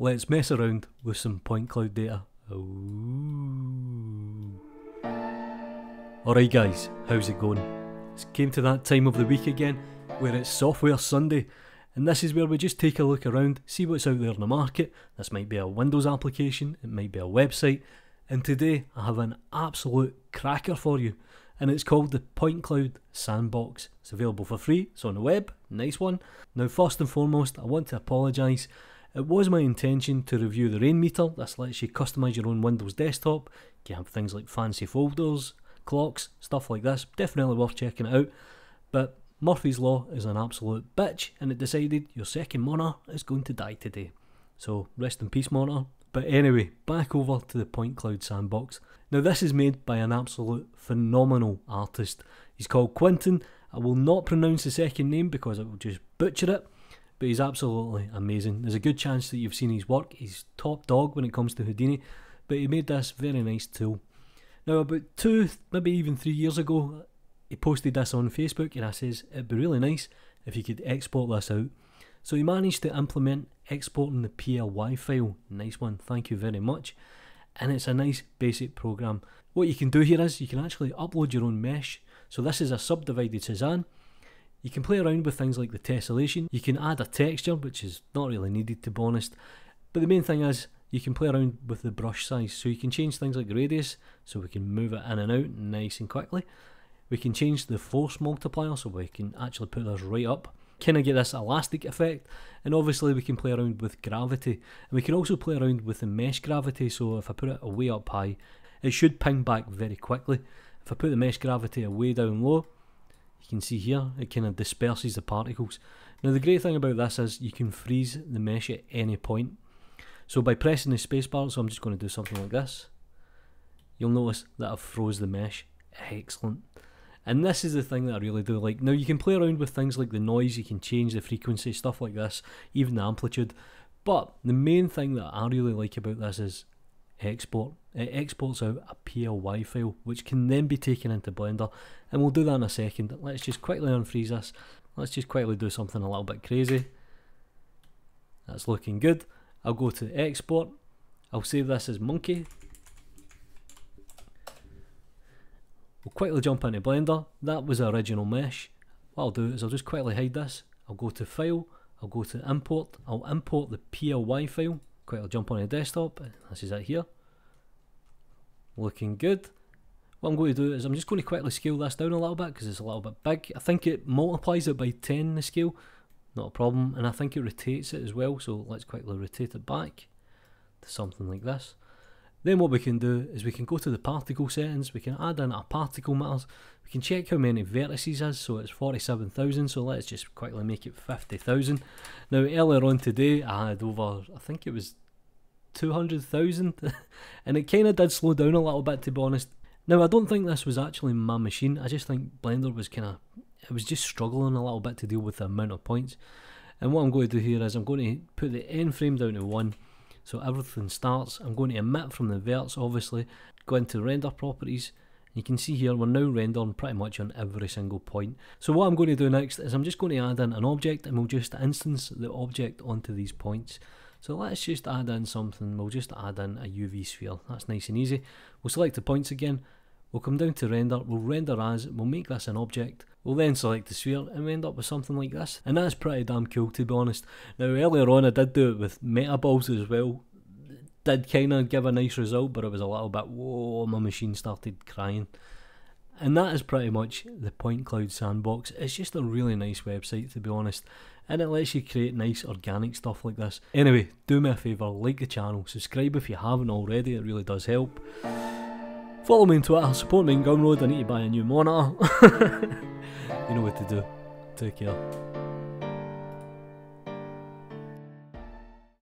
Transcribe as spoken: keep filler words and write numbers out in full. let's mess around with some point cloud data. Ooh. Alright guys, how's it going? It's came to that time of the week again where it's Software Sunday, and this is where we just take a look around, see what's out there in the market. This might be a Windows application, it might be a website, and today I have an absolute cracker for you, and it's called the Point Cloud Sandbox. It's available for free, it's on the web, nice one. Now first and foremost, I want to apologise. It was my intention to review the Rainmeter. This lets you customise your own Windows desktop. You can have things like fancy folders, clocks, stuff like this. Definitely worth checking it out. But Murphy's Law is an absolute bitch, and it decided your second monitor is going to die today. So rest in peace, monitor. But anyway, back over to the Point Cloud Sandbox. Now this is made by an absolute phenomenal artist. He's called Quentin. I will not pronounce the second name because I will just butcher it, but he's absolutely amazing. There's a good chance that you've seen his work. He's top dog when it comes to Houdini, but he made this very nice tool. Now about two, maybe even three years ago, he posted this on Facebook, and I says it'd be really nice if you could export this out. So he managed to implement exporting the P L Y file. Nice one, thank you very much. And it's a nice basic program. What you can do here is you can actually upload your own mesh. So this is a subdivided Suzanne. You can play around with things like the tessellation. You can add a texture, which is not really needed to be honest. But the main thing is you can play around with the brush size. So you can change things like radius, so we can move it in and out nice and quickly. We can change the force multiplier, so we can actually put this right up. Kind of get this elastic effect, and obviously we can play around with gravity, and we can also play around with the mesh gravity. So if I put it away up high, it should ping back very quickly. If I put the mesh gravity away down low, you can see here it kind of disperses the particles. Now the great thing about this is you can freeze the mesh at any point. So by pressing the spacebar, so I'm just going to do something like this, you'll notice that I've froze the mesh. Excellent. And this is the thing that I really do like. Now you can play around with things like the noise, you can change the frequency, stuff like this, even the amplitude. But the main thing that I really like about this is export. It exports out a P L Y file, which can then be taken into Blender. And we'll do that in a second. Let's just quickly unfreeze this. Let's just quickly do something a little bit crazy. That's looking good. I'll go to export. I'll save this as monkey. We'll quickly jump into Blender. That was the original mesh. What I'll do is I'll just quickly hide this. I'll go to File, I'll go to Import, I'll import the P L Y file. Quickly jump on the desktop, this is it here. Looking good. What I'm going to do is I'm just going to quickly scale this down a little bit because it's a little bit big. I think it multiplies it by ten, the scale. Not a problem, and I think it rotates it as well, so let's quickly rotate it back to something like this. Then what we can do is we can go to the particle settings, we can add in our particle matters, we can check how many vertices is, so it's forty-seven thousand, so let's just quickly make it fifty thousand. Now earlier on today I had over, I think it was two hundred thousand, and it kind of did slow down a little bit to be honest. Now I don't think this was actually my machine, I just think Blender was kind of, it was just struggling a little bit to deal with the amount of points. And what I'm going to do here is I'm going to put the end frame down to one. So everything starts, I'm going to emit from the verts obviously, go into render properties, you can see here we're now rendering pretty much on every single point. So what I'm going to do next is I'm just going to add in an object, and we'll just instance the object onto these points. So let's just add in something, we'll just add in a U V sphere, that's nice and easy. We'll select the points again, we'll come down to render, we'll render as, we'll make this an object. We'll then select the sphere and we end up with something like this, and that's pretty damn cool to be honest. Now earlier on I did do it with meta balls as well, it did kind of give a nice result, but it was a little bit, whoa, my machine started crying. And that is pretty much the Point Cloud Sandbox. It's just a really nice website to be honest, and it lets you create nice organic stuff like this. Anyway, do me a favour, like the channel, subscribe if you haven't already, it really does help. Follow me on Twitter, support me on Gumroad, I need to buy a new monitor. You know what to do. Take care.